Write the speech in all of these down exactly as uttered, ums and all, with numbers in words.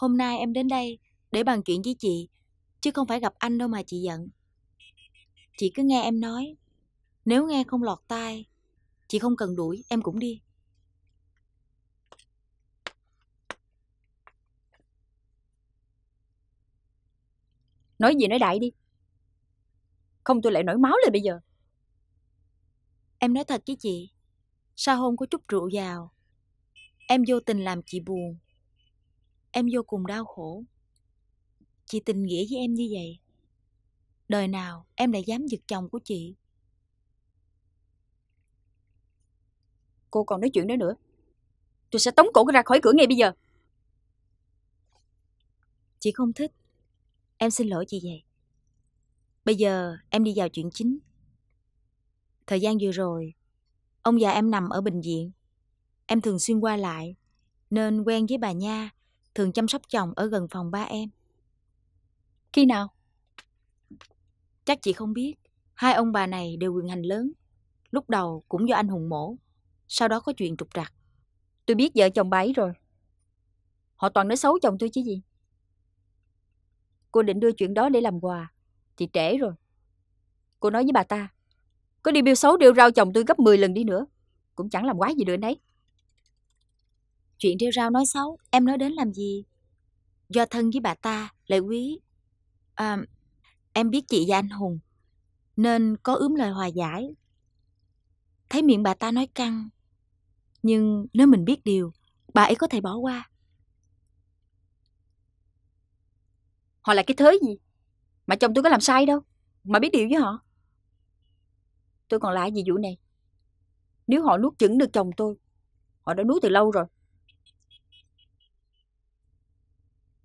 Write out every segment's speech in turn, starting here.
Hôm nay em đến đây để bàn chuyện với chị, chứ không phải gặp anh đâu mà chị giận. Chị cứ nghe em nói. Nếu nghe không lọt tai, chị không cần đuổi, em cũng đi. Nói gì nói đại đi, không tôi lại nổi máu lên bây giờ. Em nói thật với chị, sau hôm có chút rượu vào, em vô tình làm chị buồn. Em vô cùng đau khổ. Chị tình nghĩa với em như vậy, đời nào em lại dám giật chồng của chị. Cô còn nói chuyện đó nữa, tôi sẽ tống cổ ra khỏi cửa ngay bây giờ. Chị không thích, em xin lỗi chị vậy. Bây giờ em đi vào chuyện chính. Thời gian vừa rồi, ông già em nằm ở bệnh viện. Em thường xuyên qua lại, nên quen với bà Nha, thường chăm sóc chồng ở gần phòng ba em. Khi nào? Chắc chị không biết. Hai ông bà này đều quyền hành lớn. Lúc đầu cũng do anh Hùng Mổ, sau đó có chuyện trục trặc. Tôi biết vợ chồng bà ấy rồi. Họ toàn nói xấu chồng tôi chứ gì. Cô định đưa chuyện đó để làm quà thì trễ rồi. Cô nói với bà ta, có điều biêu xấu rêu rao chồng tôi gấp mười lần đi nữa cũng chẳng làm quái gì được anh ấy. Chuyện rêu rao nói xấu em nói đến làm gì? Do thân với bà ta lại quý. À, em biết chị và anh Hùng nên có ướm lời hòa giải. Thấy miệng bà ta nói căng, nhưng nếu mình biết điều, bà ấy có thể bỏ qua. Họ là cái thớ gì mà chồng tôi có làm sai đâu mà biết điều với họ. Tôi còn lại gì vụ này. Nếu họ nuốt chửng được chồng tôi, họ đã nuốt từ lâu rồi.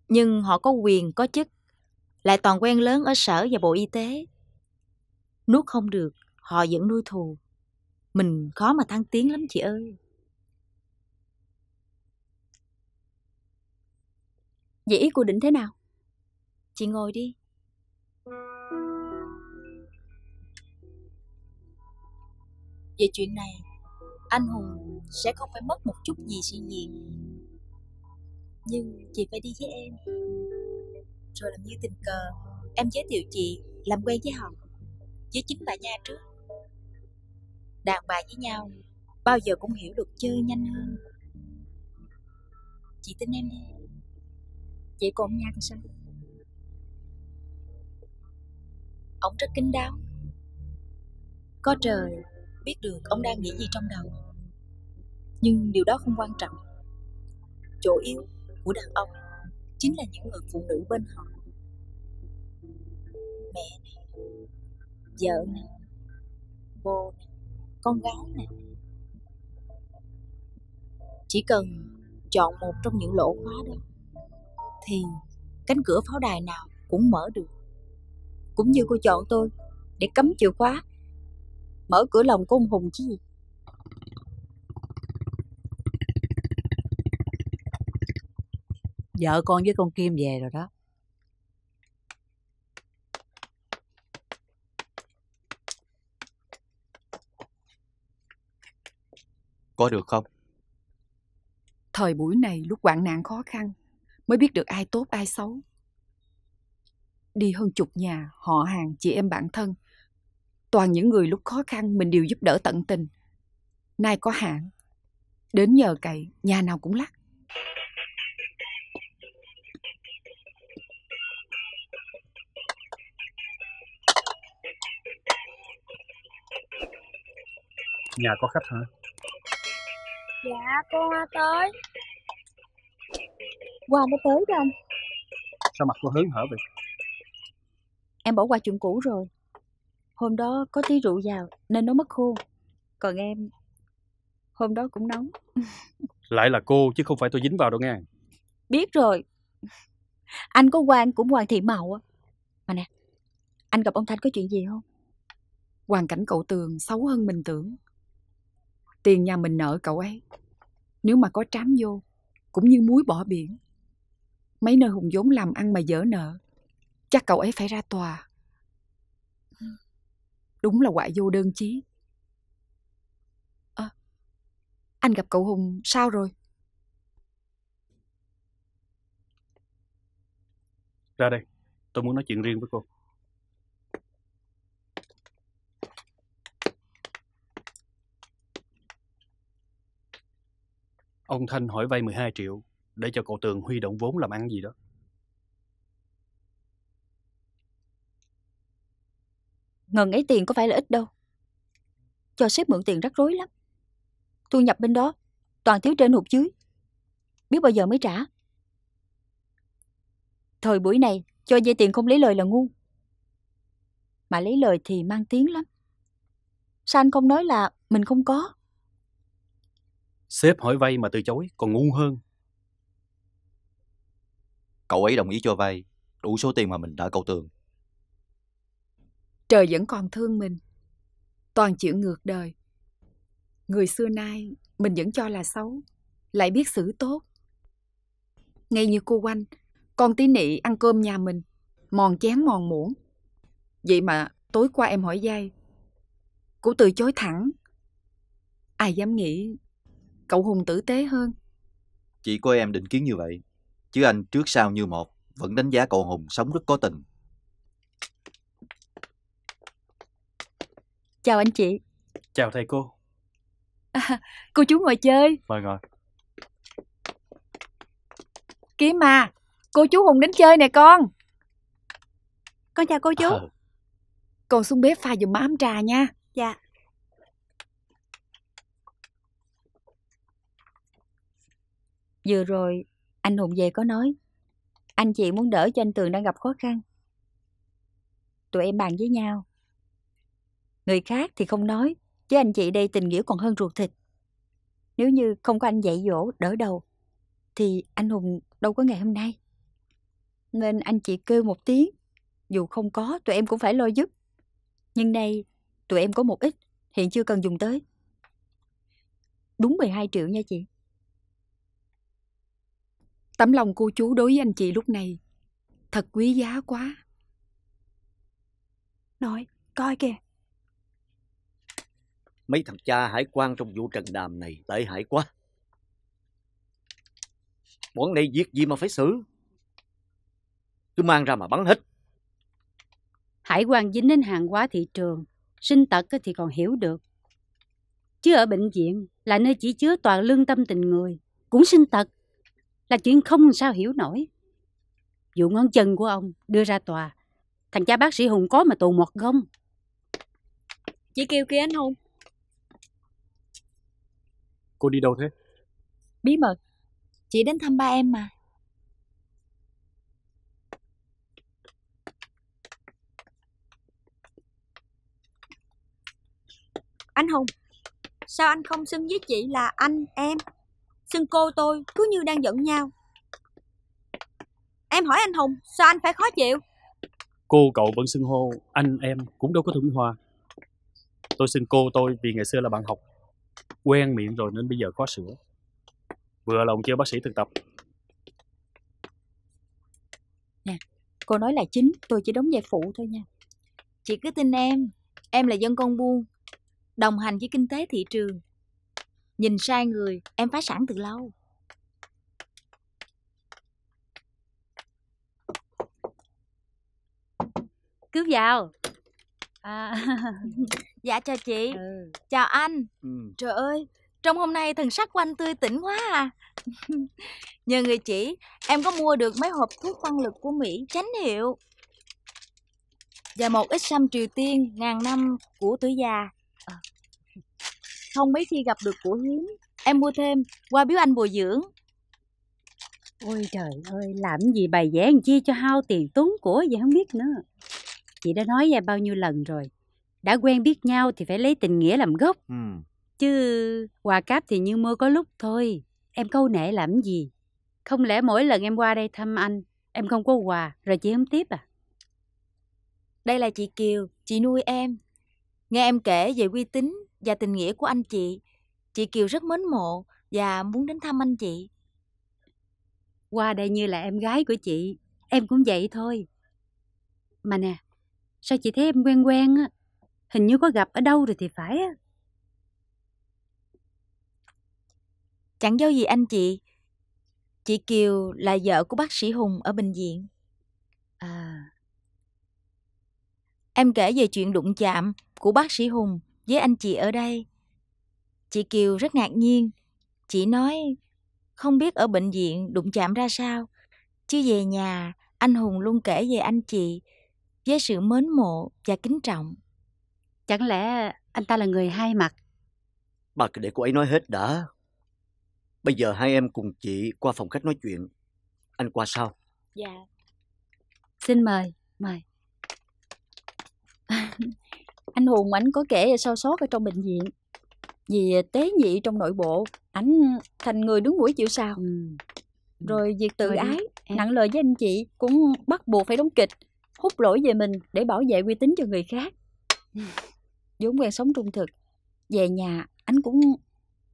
Nhưng họ có quyền có chức, lại toàn quen lớn ở sở và bộ y tế. Nuốt không được, họ vẫn nuôi thù. Mình khó mà thăng tiến lắm chị ơi. Vậy ý cô định thế nào? Chị ngồi đi. Về chuyện này, anh Hùng sẽ không phải mất một chút gì suy nghĩ. Nhưng chị phải đi với em. Rồi làm như tình cờ, em giới thiệu chị làm quen với họ, với chính bà Nha trước. Đàn bà với nhau bao giờ cũng hiểu được chơi nhanh hơn. Chị tin em đi. Vậy còn ông Nha thì sao? Ông rất kín đáo. Có trời biết được ông đang nghĩ gì trong đầu. Nhưng điều đó không quan trọng. Chỗ yếu của đàn ông chính là những người phụ nữ bên họ. Mẹ này, vợ này, bồ này, con gái này. Chỉ cần chọn một trong những lỗ khóa đó thì cánh cửa pháo đài nào cũng mở được. Cũng như cô chọn tôi để cấm chìa khóa mở cửa lòng của ông Hùng chứ gì. Vợ con với con Kim về rồi đó. Có được không? Thời buổi này lúc hoạn nạn khó khăn mới biết được ai tốt ai xấu. Đi hơn chục nhà, họ hàng, chị em bạn thân, toàn những người lúc khó khăn mình đều giúp đỡ tận tình. Nay có hạn, đến nhờ cậy nhà nào cũng lắc. Nhà có khách hả? Dạ, cô Hoa tới. Hoa mới tới đâu. Sao mặt cô hớn hở vậy? Em bỏ qua chuyện cũ rồi. Hôm đó có tí rượu vào nên nó mất khô. Còn em, hôm đó cũng nóng. Lại là cô chứ không phải tôi dính vào đâu nghe. Biết rồi. Anh có Hoàng cũng Hoàng Thị Mậu á. Mà nè, anh gặp ông Thanh có chuyện gì không? Hoàn cảnh cậu Tường xấu hơn mình tưởng. Tiền nhà mình nợ cậu ấy, nếu mà có trám vô cũng như muối bỏ biển. Mấy nơi Hùng vốn làm ăn mà dở nợ, chắc cậu ấy phải ra tòa. Đúng là họa vô đơn chí. À, anh gặp cậu Hùng sao rồi? Ra đây, tôi muốn nói chuyện riêng với cô. Ông Thanh hỏi vay mười hai triệu để cho cậu Tường huy động vốn làm ăn gì đó. Ngần ấy tiền có phải là ít đâu. Cho sếp mượn tiền rắc rối lắm. Thu nhập bên đó toàn thiếu trên hụt dưới, biết bao giờ mới trả. Thời buổi này cho vay tiền không lấy lời là ngu, mà lấy lời thì mang tiếng lắm. Sao anh không nói là mình không có? Sếp hỏi vay mà từ chối còn ngu hơn. Cậu ấy đồng ý cho vay đủ số tiền mà mình đã cầu tường. Trời vẫn còn thương mình, toàn chịu ngược đời. Người xưa nay mình vẫn cho là xấu, lại biết xử tốt. Ngay như cô Oanh, con tí nị ăn cơm nhà mình, mòn chén mòn muỗng. Vậy mà tối qua em hỏi vay, cũng từ chối thẳng. Ai dám nghĩ cậu Hùng tử tế hơn. Chị của em định kiến như vậy, chứ anh trước sau như một vẫn đánh giá cậu Hùng sống rất có tình. Chào anh chị. Chào thầy cô. À, cô chú ngồi chơi. Mời ngồi. Kìa mà, cô chú Hùng đến chơi nè con. Con chào cô chú. À. Con xuống bếp pha giùm má ấm trà nha. Dạ. Vừa rồi anh Hùng về có nói anh chị muốn đỡ cho anh Tường đang gặp khó khăn. Tụi em bàn với nhau. Người khác thì không nói, chứ anh chị đây tình nghĩa còn hơn ruột thịt. Nếu như không có anh dạy dỗ, đỡ đầu, thì anh Hùng đâu có ngày hôm nay. Nên anh chị kêu một tiếng, dù không có, tụi em cũng phải lo giúp. Nhưng nay, tụi em có một ít, hiện chưa cần dùng tới. Đúng mười hai triệu nha chị. Tấm lòng cô chú đối với anh chị lúc này thật quý giá quá. Nói, coi kìa. Mấy thằng cha hải quan trong vụ Trần Đàm này tệ hại quá. Bọn này việc gì mà phải xử, cứ mang ra mà bắn hết. Hải quan dính đến hàng hóa thị trường, sinh tật thì còn hiểu được, chứ ở bệnh viện là nơi chỉ chứa toàn lương tâm tình người, cũng sinh tật là chuyện không sao hiểu nổi. Vụ ngón chân của ông đưa ra tòa, thằng cha bác sĩ Hùng có mà tù một gông. Chị kêu kia anh Hùng. Cô đi đâu thế? Bí mật. Chị đến thăm ba em mà. Anh Hùng, sao anh không xưng với chị là anh em? Xưng cô tôi cứ như đang giận nhau. Em hỏi anh Hùng, sao anh phải khó chịu? Cô cậu vẫn xưng hô anh em cũng đâu có thuận hòa. Tôi xưng cô tôi vì ngày xưa là bạn học, quen miệng rồi nên bây giờ khó sửa. Vừa lòng chưa bác sĩ thực tập. Nè, cô nói là chính, tôi chỉ đóng vai phụ thôi nha. Chị cứ tin em, em là dân con buôn, đồng hành với kinh tế thị trường. Nhìn sai người, em phá sản từ lâu. Cứ vào. À. Dạ chào chị. Ừ. Chào anh. Ừ. Trời ơi, trong hôm nay thần sắc của anh tươi tỉnh quá à. Nhờ người chỉ, em có mua được mấy hộp thuốc tăng lực của Mỹ chánh hiệu và một ít sâm Triều Tiên ngàn năm của Tử Già. À. Không mấy khi gặp được của hiếm, em mua thêm qua biếu anh bồi dưỡng. Ôi trời ơi, làm gì bày vẽ làm chi cho hao tiền tốn của vậy không biết nữa. Chị đã nói vậy bao nhiêu lần rồi, đã quen biết nhau thì phải lấy tình nghĩa làm gốc. Ừ. Chứ quà cáp thì như mưa có lúc thôi, em câu nệ làm gì? Không lẽ mỗi lần em qua đây thăm anh, em không có quà rồi chị không tiếp à? Đây là chị Kiều, chị nuôi em. Nghe em kể về uy tín và tình nghĩa của anh chị, chị Kiều rất mến mộ và muốn đến thăm anh chị. Qua đây như là em gái của chị, em cũng vậy thôi. Mà nè, sao chị thấy em quen quen á? Hình như có gặp ở đâu rồi thì phải á. Chẳng giấu gì anh chị, chị Kiều là vợ của bác sĩ Hùng ở bệnh viện. À. Em kể về chuyện đụng chạm của bác sĩ Hùng với anh chị ở đây. Chị Kiều rất ngạc nhiên. Chị nói không biết ở bệnh viện đụng chạm ra sao, chứ về nhà anh Hùng luôn kể về anh chị với sự mến mộ và kính trọng. Chẳng lẽ anh ta là người hai mặt? Bà cứ để cô ấy nói hết đã. Bây giờ hai em cùng chị qua phòng khách nói chuyện. Anh qua sau. Dạ. Xin mời, mời. Anh Hùng ảnh có kể sâu sót ở trong bệnh viện. Vì tế nhị trong nội bộ, ảnh thành người đứng mũi chịu sào. Ừ. Rồi việc tự ái, em... nặng lời với anh chị cũng bắt buộc phải đóng kịch, hút lỗi về mình để bảo vệ uy tín cho người khác. Vốn quen sống trung thực, về nhà ảnh cũng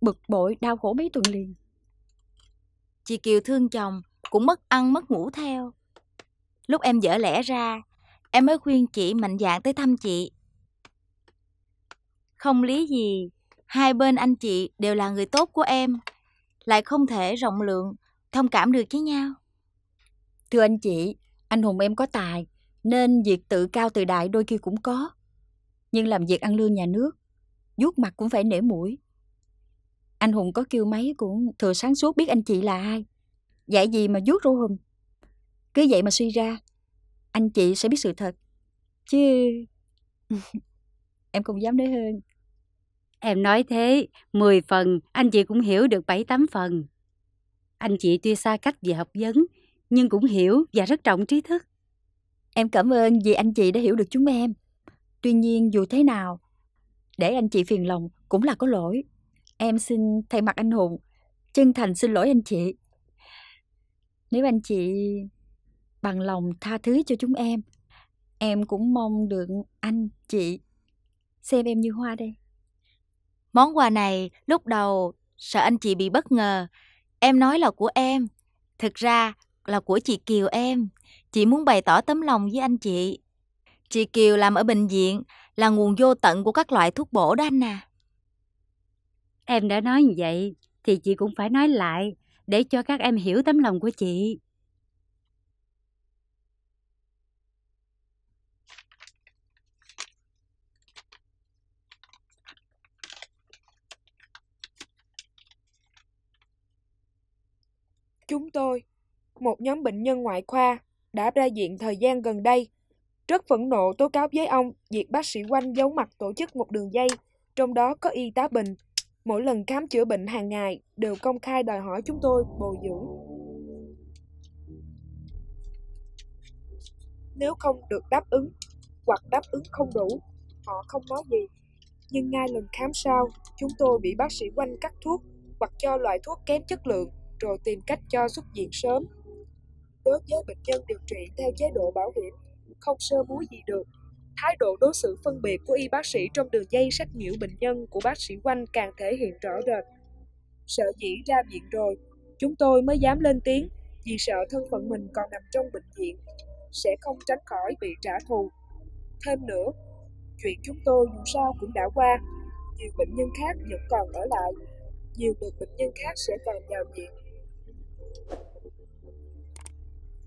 bực bội, đau khổ mấy tuần liền. Chị Kiều thương chồng, cũng mất ăn mất ngủ theo. Lúc em dở lẽ ra, em mới khuyên chị mạnh dạn tới thăm chị. Không lý gì hai bên anh chị đều là người tốt của em, lại không thể rộng lượng, thông cảm được với nhau. Thưa anh chị, anh Hùng em có tài, nên việc tự cao tự đại đôi khi cũng có. Nhưng làm việc ăn lương nhà nước, vuốt mặt cũng phải nể mũi. Anh Hùng có kêu máy cũng thừa sáng suốt biết anh chị là ai. Dạy gì mà vuốt râu hùm. Cứ vậy mà suy ra, anh chị sẽ biết sự thật. Chứ... em không dám nói hơn. Em nói thế, mười phần, anh chị cũng hiểu được bảy tám phần. Anh chị tuy xa cách về học vấn, nhưng cũng hiểu và rất trọng trí thức. Em cảm ơn vì anh chị đã hiểu được chúng em. Tuy nhiên dù thế nào, để anh chị phiền lòng cũng là có lỗi. Em xin thay mặt anh Hùng, chân thành xin lỗi anh chị. Nếu anh chị bằng lòng tha thứ cho chúng em, em cũng mong được anh chị xem em như hoa đây. Món quà này lúc đầu sợ anh chị bị bất ngờ, em nói là của em, thực ra là của chị Kiều em. Chị muốn bày tỏ tấm lòng với anh chị. Chị Kiều làm ở bệnh viện là nguồn vô tận của các loại thuốc bổ đó anh à. Em đã nói như vậy thì chị cũng phải nói lại để cho các em hiểu tấm lòng của chị. Chúng tôi, một nhóm bệnh nhân ngoại khoa đã ra viện thời gian gần đây, rất phẫn nộ tố cáo với ông việc bác sĩ Oanh giấu mặt tổ chức một đường dây, trong đó có y tá Bình. Mỗi lần khám chữa bệnh hàng ngày đều công khai đòi hỏi chúng tôi bồi dưỡng. Nếu không được đáp ứng hoặc đáp ứng không đủ, họ không nói gì. Nhưng ngay lần khám sau, chúng tôi bị bác sĩ Oanh cắt thuốc hoặc cho loại thuốc kém chất lượng, rồi tìm cách cho xuất viện sớm. Đối với bệnh nhân điều trị theo chế độ bảo hiểm, không sơ múi gì được. Thái độ đối xử phân biệt của y bác sĩ trong đường dây sách nhiễu bệnh nhân của bác sĩ Oanh càng thể hiện rõ rệt. Sợ dĩ ra viện rồi, chúng tôi mới dám lên tiếng, vì sợ thân phận mình còn nằm trong bệnh viện, sẽ không tránh khỏi bị trả thù. Thêm nữa, chuyện chúng tôi dù sao cũng đã qua, nhiều bệnh nhân khác vẫn còn ở lại, nhiều lượt bệnh nhân khác sẽ còn vào viện.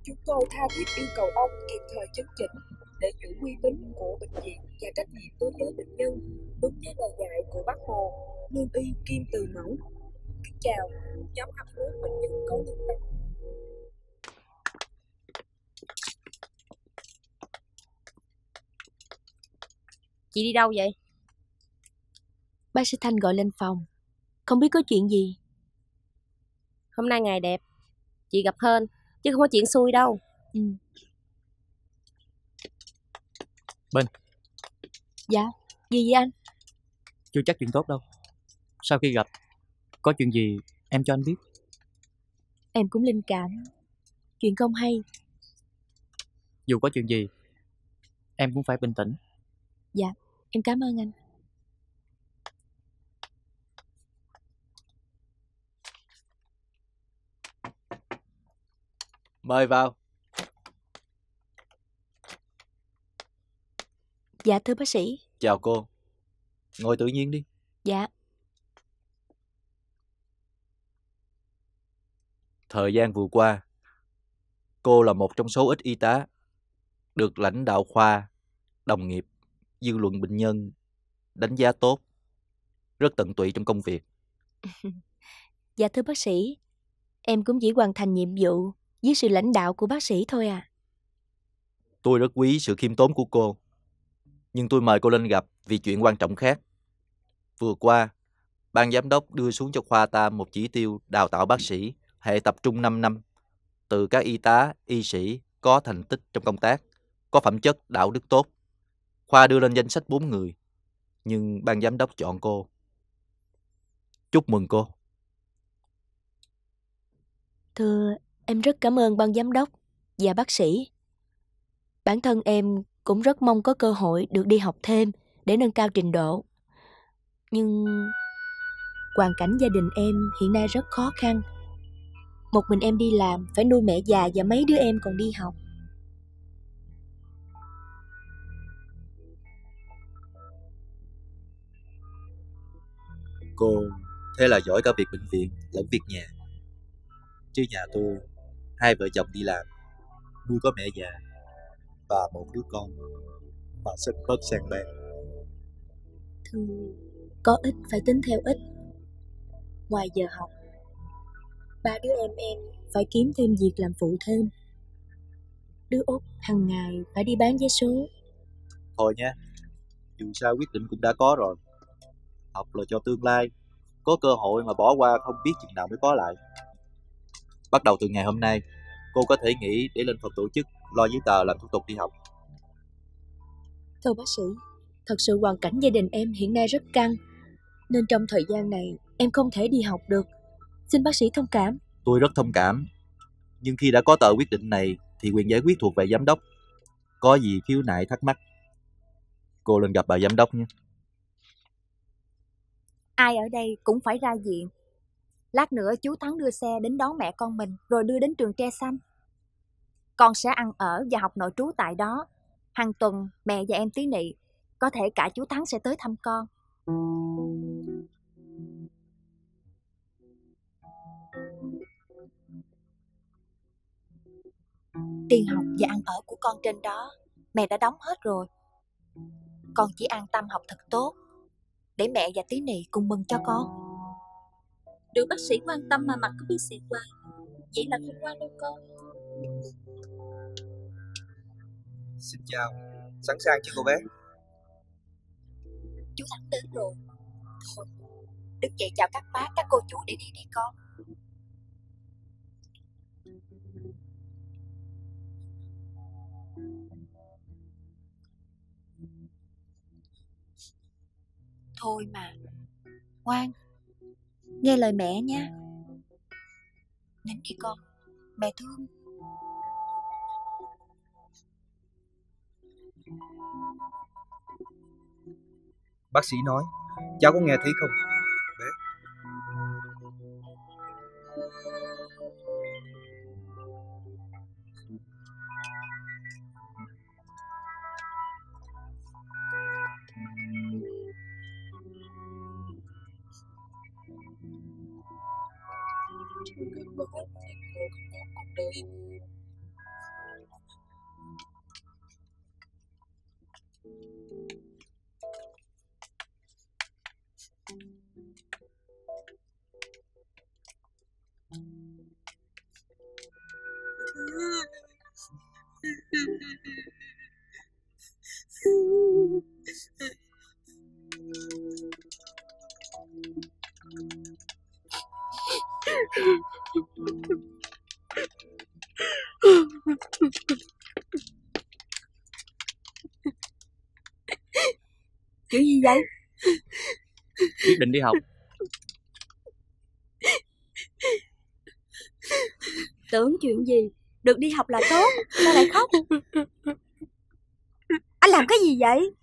Chúng tôi tha thiết yêu cầu ông kịp thời chấn chỉnh để giữ uy tín của bệnh viện và trách nhiệm đối với bệnh nhân, đúng với lời dạy của bác Hồ, lương y kim từ mẫu. Kính chào, nhóm hai mươi mốt bệnh nhân có thương tâm. Chị đi đâu vậy? Bác sĩ Thanh gọi lên phòng, không biết có chuyện gì. Hôm nay ngày đẹp, chị gặp hên, chứ không có chuyện xui đâu. Ừ. Bình. Dạ, gì vậy anh? Chưa chắc chuyện tốt đâu. Sau khi gặp, có chuyện gì em cho anh biết. Em cũng linh cảm chuyện không hay. Dù có chuyện gì, em cũng phải bình tĩnh. Dạ, em cảm ơn anh. Mời vào. Dạ thưa bác sĩ. Chào cô. Ngồi tự nhiên đi. Dạ. Thời gian vừa qua, cô là một trong số ít y tá được lãnh đạo khoa, đồng nghiệp, dư luận bệnh nhân đánh giá tốt, rất tận tụy trong công việc. Dạ thưa bác sĩ, em cũng chỉ hoàn thành nhiệm vụ dưới sự lãnh đạo của bác sĩ thôi à. Tôi rất quý sự khiêm tốn của cô, nhưng tôi mời cô lên gặp vì chuyện quan trọng khác. Vừa qua, ban giám đốc đưa xuống cho khoa ta một chỉ tiêu đào tạo bác sĩ hệ tập trung năm năm từ các y tá, y sĩ có thành tích trong công tác, có phẩm chất đạo đức tốt. Khoa đưa lên danh sách bốn người, nhưng ban giám đốc chọn cô. Chúc mừng cô. Thưa, em rất cảm ơn ban giám đốc và bác sĩ. Bản thân em cũng rất mong có cơ hội được đi học thêm để nâng cao trình độ. Nhưng hoàn cảnh gia đình em hiện nay rất khó khăn. Một mình em đi làm, phải nuôi mẹ già và mấy đứa em còn đi học. Cô thế là giỏi cả việc bệnh viện lẫn việc nhà. Chứ nhà tôi, hai vợ chồng đi làm, nuôi có mẹ già và một đứa con mà sức bớt sang bên. Thưa, có ít phải tính theo ít. Ngoài giờ học, ba đứa em em phải kiếm thêm việc làm phụ thêm. Đứa Út hằng ngày phải đi bán vé số. Thôi nha, dù sao quyết định cũng đã có rồi. Học là cho tương lai, có cơ hội mà bỏ qua không biết chừng nào mới có lại. Bắt đầu từ ngày hôm nay, cô có thể nghỉ để lên phòng tổ chức lo giấy tờ làm thủ tục đi học. Thưa bác sĩ, thật sự hoàn cảnh gia đình em hiện nay rất căng, nên trong thời gian này em không thể đi học được. Xin bác sĩ thông cảm. Tôi rất thông cảm. Nhưng khi đã có tờ quyết định này thì quyền giải quyết thuộc về giám đốc. Có gì khiếu nại thắc mắc, cô lên gặp bà giám đốc nhé. Ai ở đây cũng phải ra viện. Lát nữa chú Thắng đưa xe đến đón mẹ con mình rồi đưa đến trường Tre Xanh. Con sẽ ăn ở và học nội trú tại đó. Hàng tuần mẹ và em tí nị, có thể cả chú Thắng sẽ tới thăm con. Tiền học và ăn ở của con trên đó mẹ đã đóng hết rồi. Con chỉ an tâm học thật tốt để mẹ và tí nị cùng mừng cho con. Được bác sĩ quan tâm mà mặt cứ bị xịt qua, vậy là không qua đâu con. Xin chào, sẵn sàng chưa cô bé? Chú Thắng đến rồi. Thôi, đứng dậy chào các bác, các cô chú để đi đi con. Thôi mà, ngoan, nghe lời mẹ nha. Nín đi con, mẹ thương. Bác sĩ nói, cháu có nghe thấy không? Bé. Chuyện gì vậy? Quyết định đi học. Tưởng chuyện gì, được đi học là tốt, sao lại khóc? Anh làm cái gì vậy?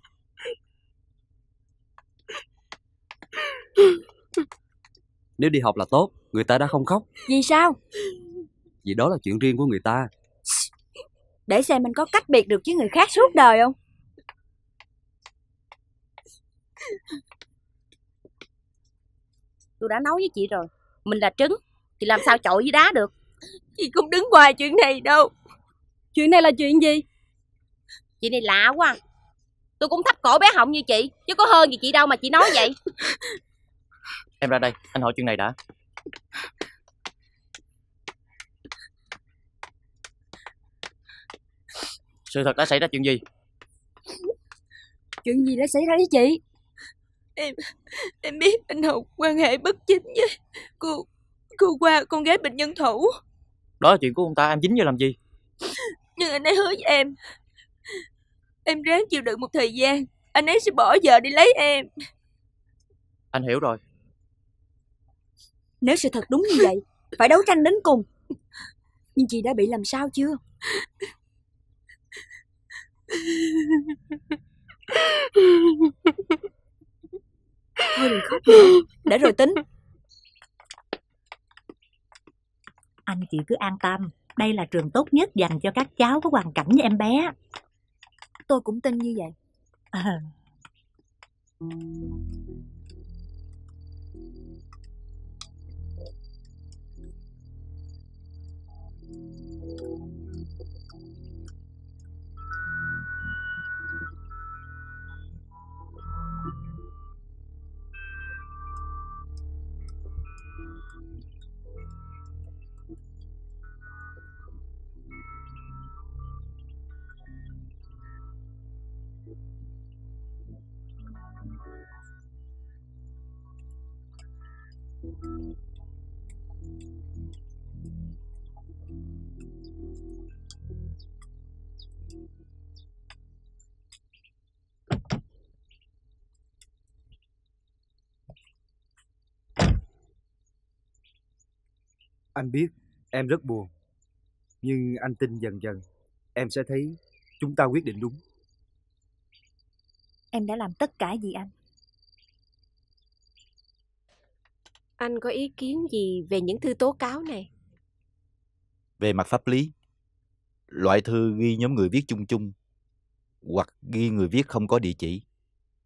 Nếu đi học là tốt, người ta đã không khóc. Vì sao? Vì đó là chuyện riêng của người ta. Để xem mình có cách biệt được với người khác suốt đời không? Tôi đã nói với chị rồi, mình là trứng thì làm sao chọi với đá được. Chị không đứng ngoài chuyện này đâu. Chuyện này là chuyện gì? Chị này lạ quá. Tôi cũng thấp cổ bé họng như chị, chứ có hơn gì chị đâu mà chị nói vậy. Em ra đây, anh hỏi chuyện này đã. Sự thật đã xảy ra chuyện gì? Chuyện gì đã xảy ra với chị? Em em biết anh Hùng quan hệ bất chính với cô cô Qua, con gái bệnh nhân Thủ. Đó là chuyện của ông ta, em dính vô làm gì? Nhưng anh ấy hứa với em, em ráng chịu đựng một thời gian, anh ấy sẽ bỏ vợ đi lấy em. Anh hiểu rồi. Nếu sự thật đúng như vậy, phải đấu tranh đến cùng. Nhưng chị đã bị làm sao chưa? Thôi đừng khóc nữa, để rồi tính. Anh chị cứ an tâm, đây là trường tốt nhất dành cho các cháu có hoàn cảnh như em bé. Tôi cũng tin như vậy. À. Anh biết em rất buồn, nhưng anh tin dần dần em sẽ thấy chúng ta quyết định đúng. Em đã làm tất cả vì anh. Anh có ý kiến gì về những thư tố cáo này? Về mặt pháp lý, loại thư ghi nhóm người viết chung chung hoặc ghi người viết không có địa chỉ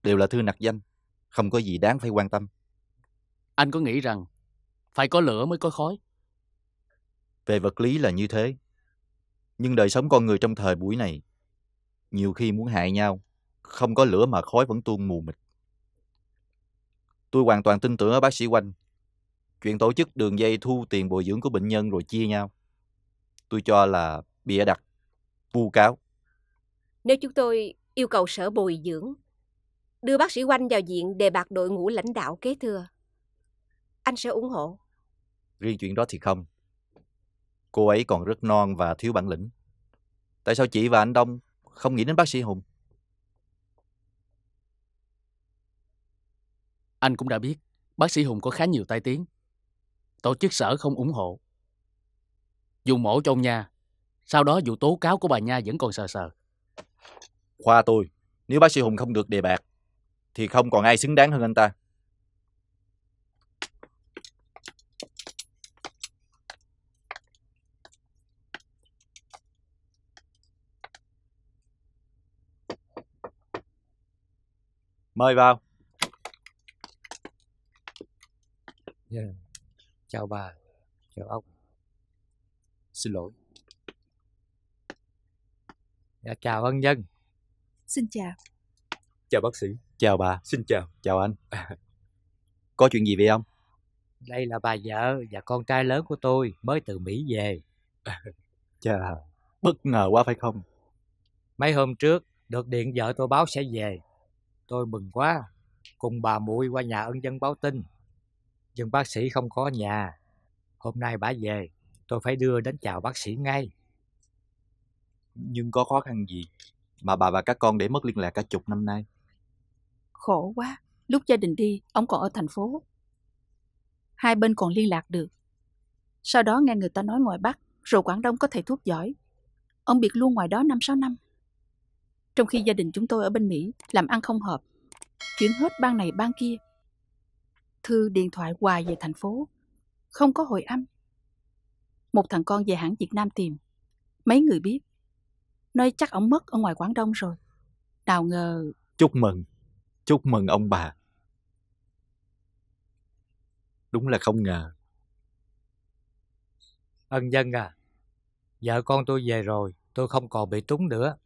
đều là thư nặc danh, không có gì đáng phải quan tâm. Anh có nghĩ rằng phải có lửa mới có khói? Về vật lý là như thế, nhưng đời sống con người trong thời buổi này nhiều khi muốn hại nhau, không có lửa mà khói vẫn tuôn mù mịt. Tôi hoàn toàn tin tưởng ở bác sĩ Oanh. Chuyện tổ chức đường dây thu tiền bồi dưỡng của bệnh nhân rồi chia nhau, tôi cho là bịa đặt, vu cáo. Nếu chúng tôi yêu cầu sở bồi dưỡng đưa bác sĩ Oanh vào diện đề bạt đội ngũ lãnh đạo kế thừa, anh sẽ ủng hộ? Riêng chuyện đó thì không. Cô ấy còn rất non và thiếu bản lĩnh. Tại sao chị và anh Đông không nghĩ đến bác sĩ Hùng? Anh cũng đã biết, bác sĩ Hùng có khá nhiều tai tiếng. Tổ chức sở không ủng hộ. Dù mổ cho ông Nha, sau đó vụ tố cáo của bà Nha vẫn còn sờ sờ. Khoa tôi, nếu bác sĩ Hùng không được đề bạt, thì không còn ai xứng đáng hơn anh ta. Mời vào. Yeah. Chào bà, chào ông. Xin lỗi. Yeah, chào ân nhân. Xin chào. Chào bác sĩ. Chào bà. Xin chào. Chào anh. Có chuyện gì vậy ông? Đây là bà vợ và con trai lớn của tôi, mới từ Mỹ về. Chào. Bất ngờ quá phải không? Mấy hôm trước được điện vợ tôi báo sẽ về, tôi mừng quá, cùng bà muội qua nhà ân dân báo tin. Nhưng bác sĩ không có nhà. Hôm nay bà về, tôi phải đưa đến chào bác sĩ ngay. Nhưng có khó khăn gì mà bà và các con để mất liên lạc cả chục năm nay? Khổ quá, lúc gia đình đi, ông còn ở thành phố. Hai bên còn liên lạc được. Sau đó nghe người ta nói ngoài Bắc, rồi Quảng Đông có thầy thuốc giỏi. Ông biệt luôn ngoài đó năm sáu năm. Trong khi gia đình chúng tôi ở bên Mỹ làm ăn không hợp, chuyển hết bang này bang kia. Thư điện thoại hoài về thành phố, không có hồi âm. Một thằng con về hãng Việt Nam tìm, mấy người biết, nói chắc ông mất ở ngoài Quảng Đông rồi. Nào ngờ... Chúc mừng, chúc mừng ông bà. Đúng là không ngờ. Ân dân à, vợ con tôi về rồi, tôi không còn bị túng nữa.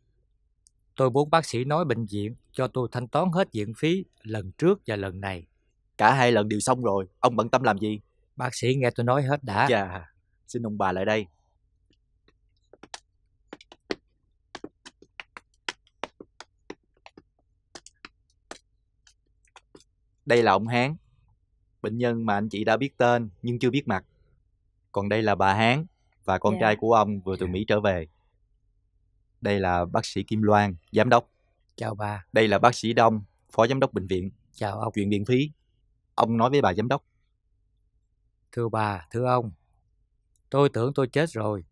Tôi muốn bác sĩ nói bệnh viện cho tôi thanh toán hết viện phí lần trước và lần này. Cả hai lần đều xong rồi, ông bận tâm làm gì? Bác sĩ nghe tôi nói hết đã. Dạ, xin ông bà lại đây. Đây là ông Hán, bệnh nhân mà anh chị đã biết tên nhưng chưa biết mặt. Còn đây là bà Hán và con dạ. trai của ông vừa từ Mỹ trở về. Đây là bác sĩ Kim Loan, giám đốc. Chào bà. Đây là bác sĩ Đông, phó giám đốc bệnh viện. Chào ông. Chuyện viện phí, ông nói với bà giám đốc. Thưa bà, thưa ông, tôi tưởng tôi chết rồi.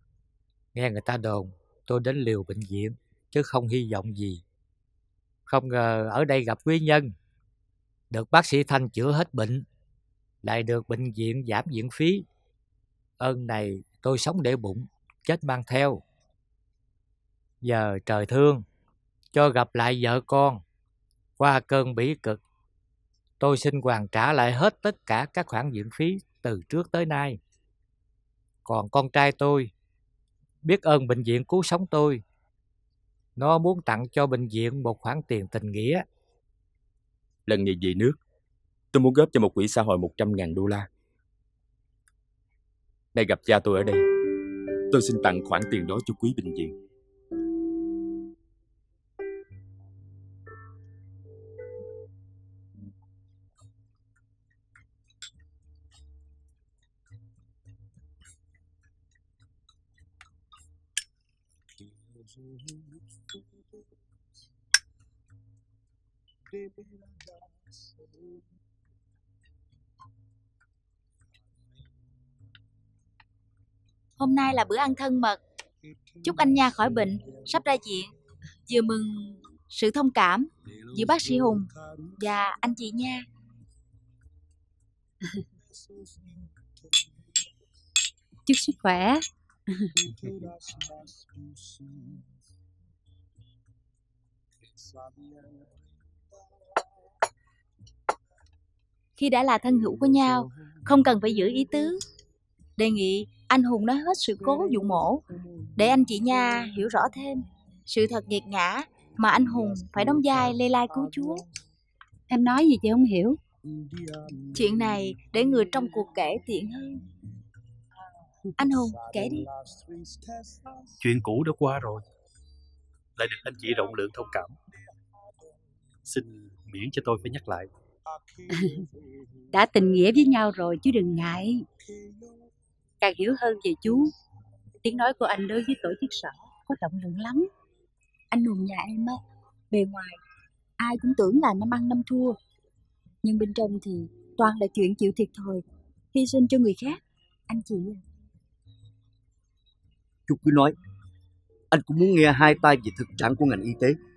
Nghe người ta đồn tôi đến liều bệnh viện chứ không hy vọng gì. Không ngờ ở đây gặp quý nhân, được bác sĩ Thanh chữa hết bệnh, lại được bệnh viện giảm viện phí. Ơn này tôi sống để bụng, chết mang theo. Giờ trời thương, cho gặp lại vợ con, qua cơn bỉ cực, tôi xin hoàn trả lại hết tất cả các khoản viện phí từ trước tới nay. Còn con trai tôi, biết ơn bệnh viện cứu sống tôi, nó muốn tặng cho bệnh viện một khoản tiền tình nghĩa. Lần này về nước, tôi muốn góp cho một quỹ xã hội một trăm ngàn đô la. Nay gặp cha tôi ở đây, tôi xin tặng khoản tiền đó cho quý bệnh viện. Hôm nay là bữa ăn thân mật. Chúc anh Nha khỏi bệnh, sắp ra viện. Vừa mừng sự thông cảm giữa bác sĩ Hùng và anh chị Nha. Chúc sức khỏe. Khi đã là thân hữu của nhau, không cần phải giữ ý tứ. Đề nghị anh Hùng nói hết sự cố vụ mổ, để anh chị Nha hiểu rõ thêm sự thật nghiệt ngã mà anh Hùng phải đóng vai Lê Lai cứu Chúa. Em nói gì chị không hiểu? Chuyện này để người trong cuộc kể tiện hơn. Anh Hùng kể đi. Chuyện cũ đã qua rồi, lại được anh chị rộng lượng thông cảm. Xin miễn cho tôi phải nhắc lại. Đã tình nghĩa với nhau rồi chứ đừng ngại. Càng hiểu hơn về chú, tiếng nói của anh đối với tổ chức sở có trọng lượng lắm. Anh Hùng nhà em á, bề ngoài ai cũng tưởng là năm ăn năm thua, nhưng bên trong thì toàn là chuyện chịu thiệt thòi, hy sinh cho người khác. Anh chị, chú cứ nói, anh cũng muốn nghe hai tay về thực trạng của ngành y tế.